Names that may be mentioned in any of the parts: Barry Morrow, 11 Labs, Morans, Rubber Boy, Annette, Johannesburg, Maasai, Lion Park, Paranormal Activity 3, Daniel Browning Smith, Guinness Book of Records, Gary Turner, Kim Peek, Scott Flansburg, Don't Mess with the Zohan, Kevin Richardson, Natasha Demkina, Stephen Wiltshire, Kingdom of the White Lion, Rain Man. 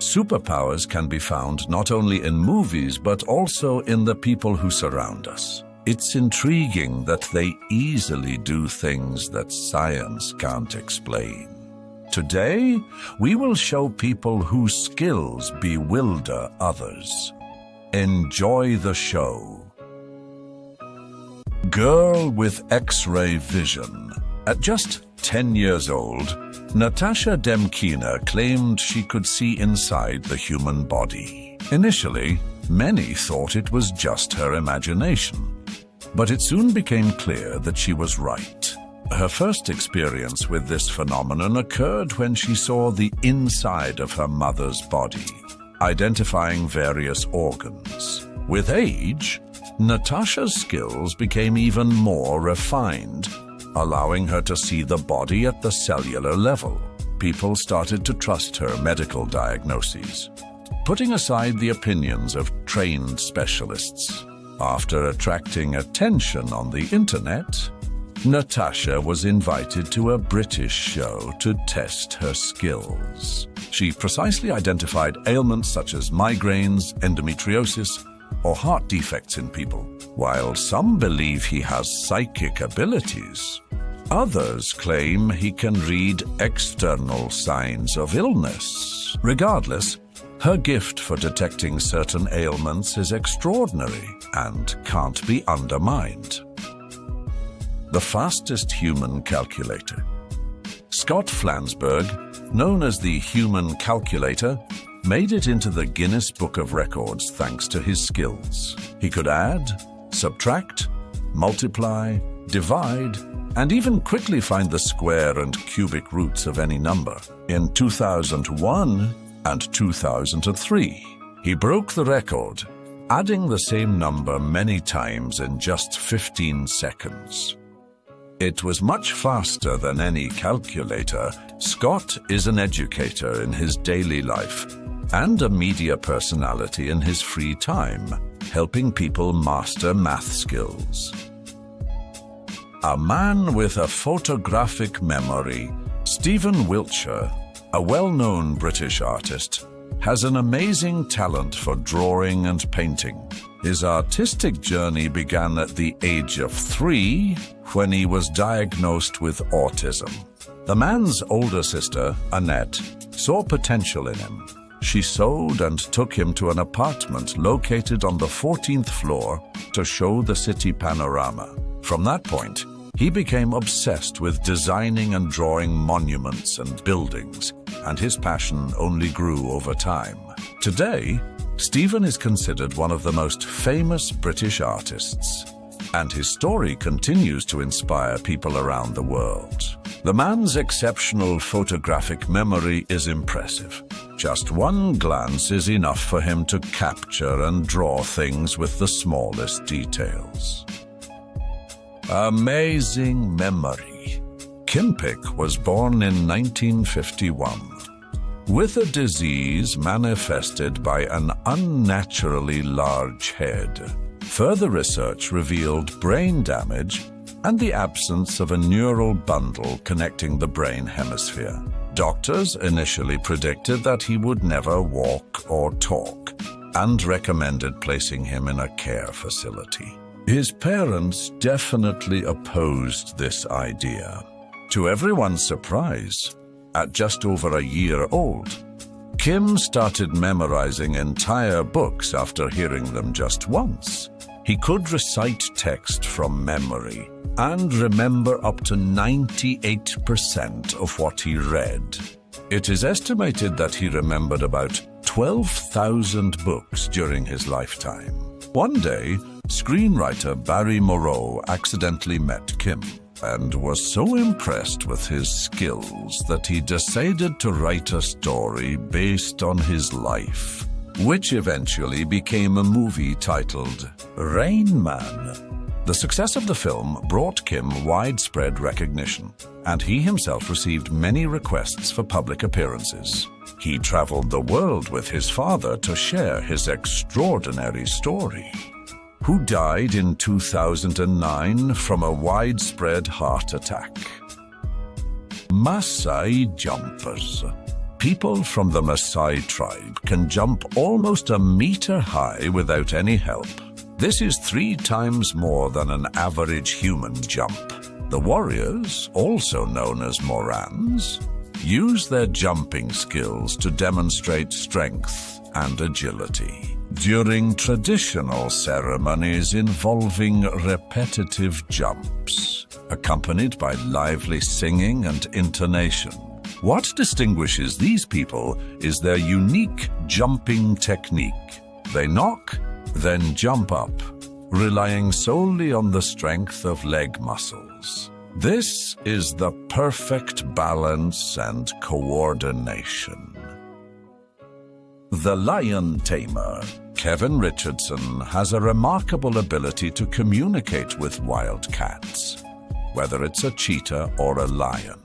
Superpowers can be found not only in movies, but also in the people who surround us. It's intriguing that they easily do things that science can't explain. Today, we will show people whose skills bewilder others. Enjoy the show. Girl with X-ray vision. At just 10 years old, Natasha Demkina claimed she could see inside the human body. Initially, many thought it was just her imagination, but it soon became clear that she was right. Her first experience with this phenomenon occurred when she saw the inside of her mother's body, identifying various organs. With age, Natasha's skills became even more refined, allowing her to see the body at the cellular level. People started to trust her medical diagnoses, putting aside the opinions of trained specialists. After attracting attention on the internet, Natasha was invited to a British show to test her skills. She precisely identified ailments such as migraines, endometriosis, or heart defects in people. While some believe he has psychic abilities, others claim he can read external signs of illness. Regardless, her gift for detecting certain ailments is extraordinary and can't be undermined. The fastest human calculator. Scott Flansburg, known as the human calculator, made it into the Guinness Book of Records thanks to his skills. He could add, subtract, multiply, divide, and even quickly find the square and cubic roots of any number. In 2001 and 2003, he broke the record, adding the same number many times in just 15 seconds. It was much faster than any calculator. Scott is an educator in his daily life and a media personality in his free time, helping people master math skills. A man with a photographic memory. Stephen Wiltshire, a well-known British artist, has an amazing talent for drawing and painting. His artistic journey began at the age of 3, when he was diagnosed with autism. The man's older sister, Annette, saw potential in him. She sold and took him to an apartment located on the 14th floor to show the city panorama. From that point, he became obsessed with designing and drawing monuments and buildings, and his passion only grew over time. Today, Stephen is considered one of the most famous British artists, and his story continues to inspire people around the world. The man's exceptional photographic memory is impressive. Just one glance is enough for him to capture and draw things with the smallest details. Amazing memory. Kim Peek was born in 1951 with a disease manifested by an unnaturally large head. Further research revealed brain damage and the absence of a neural bundle connecting the brain hemisphere. Doctors initially predicted that he would never walk or talk and recommended placing him in a care facility. His parents definitely opposed this idea. To everyone's surprise, at just over a year old, Kim started memorizing entire books after hearing them just once. He could recite text from memory and remember up to 98% of what he read. It is estimated that he remembered about 12,000 books during his lifetime. One day, screenwriter Barry Morrow accidentally met Kim and was so impressed with his skills that he decided to write a story based on his life, which eventually became a movie titled Rain Man. The success of the film brought Kim widespread recognition, and he himself received many requests for public appearances. He traveled the world with his father to share his extraordinary story, who died in 2009 from a widespread heart attack. Maasai jumpers. people from the Maasai tribe can jump almost a meter high without any help. This is 3 times more than an average human jump. The warriors, also known as Morans, use their jumping skills to demonstrate strength and agility. During traditional ceremonies involving repetitive jumps, accompanied by lively singing and intonation, what distinguishes these people is their unique jumping technique. They knock, then jump up, relying solely on the strength of leg muscles. This is the perfect balance and coordination. The lion tamer, Kevin Richardson, has a remarkable ability to communicate with wild cats, whether it's a cheetah or a lion.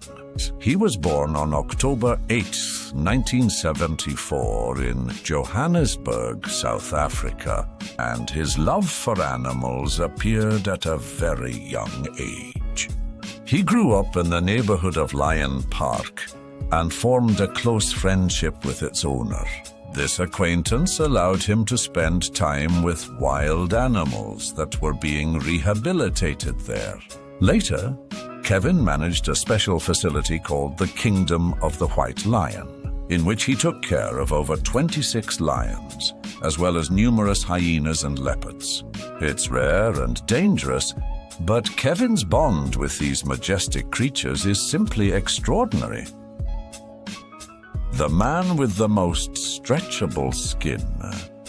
He was born on October 8, 1974 in Johannesburg, South Africa, and his love for animals appeared at a very young age. He grew up in the neighborhood of Lion Park and formed a close friendship with its owner. This acquaintance allowed him to spend time with wild animals that were being rehabilitated there. Later, Kevin managed a special facility called the Kingdom of the White Lion, in which he took care of over 26 lions, as well as numerous hyenas and leopards. It's rare and dangerous, but Kevin's bond with these majestic creatures is simply extraordinary. The man with the most stretchable skin.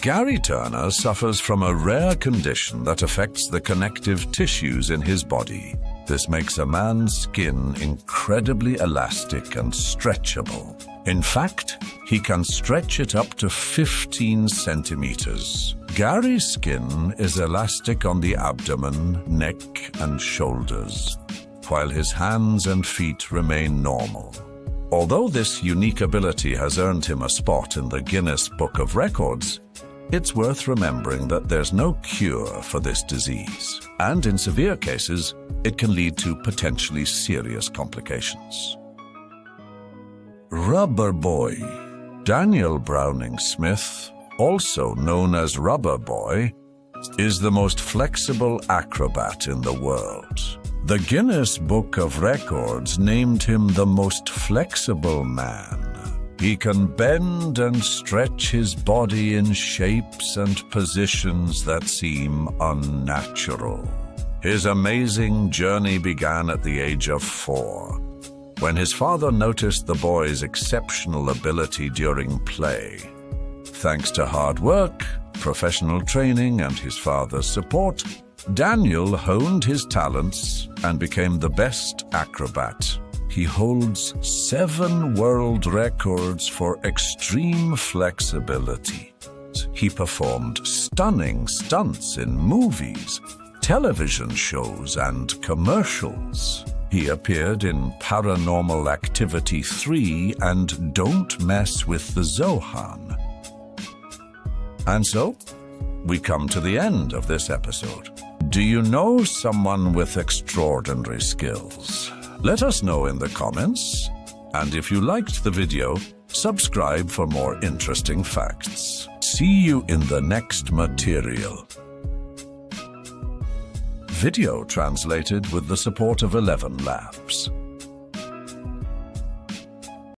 Gary Turner suffers from a rare condition that affects the connective tissues in his body. This makes a man's skin incredibly elastic and stretchable. In fact, he can stretch it up to 15 centimeters. Gary's skin is elastic on the abdomen, neck, and shoulders, while his hands and feet remain normal. Although this unique ability has earned him a spot in the Guinness Book of Records, it's worth remembering that there's no cure for this disease, and in severe cases, it can lead to potentially serious complications. Rubber Boy. Daniel Browning Smith, also known as Rubber Boy, is the most flexible acrobat in the world. The Guinness Book of Records named him the most flexible man. He can bend and stretch his body in shapes and positions that seem unnatural. His amazing journey began at the age of 4, when his father noticed the boy's exceptional ability during play. Thanks to hard work, professional training, and his father's support, Daniel honed his talents and became the best acrobat. He holds 7 world records for extreme flexibility. He performed stunning stunts in movies, television shows, and commercials. He appeared in Paranormal Activity 3 and Don't Mess with the Zohan. And so, we come to the end of this episode. Do you know someone with extraordinary skills? Let us know in the comments, and if you liked the video, subscribe for more interesting facts. See you in the next material. Video translated with the support of 11 Labs.